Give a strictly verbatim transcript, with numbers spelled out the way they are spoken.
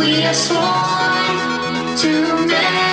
we are sworn to make.